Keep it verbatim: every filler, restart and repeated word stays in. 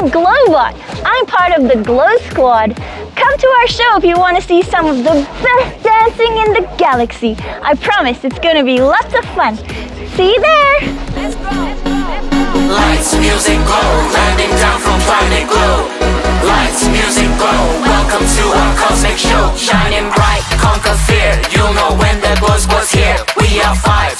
I'm Glowbot. I'm part of the Glow Squad. Come to our show if you want to see some of the best dancing in the galaxy. I promise it's going to be lots of fun. See you there! Let's go! Lights, music, glow, landing down from planet Glow. Lights, music, glow, welcome to our cosmic show. Shining bright, conquer fear, you'll know when the buzz was here. We are five.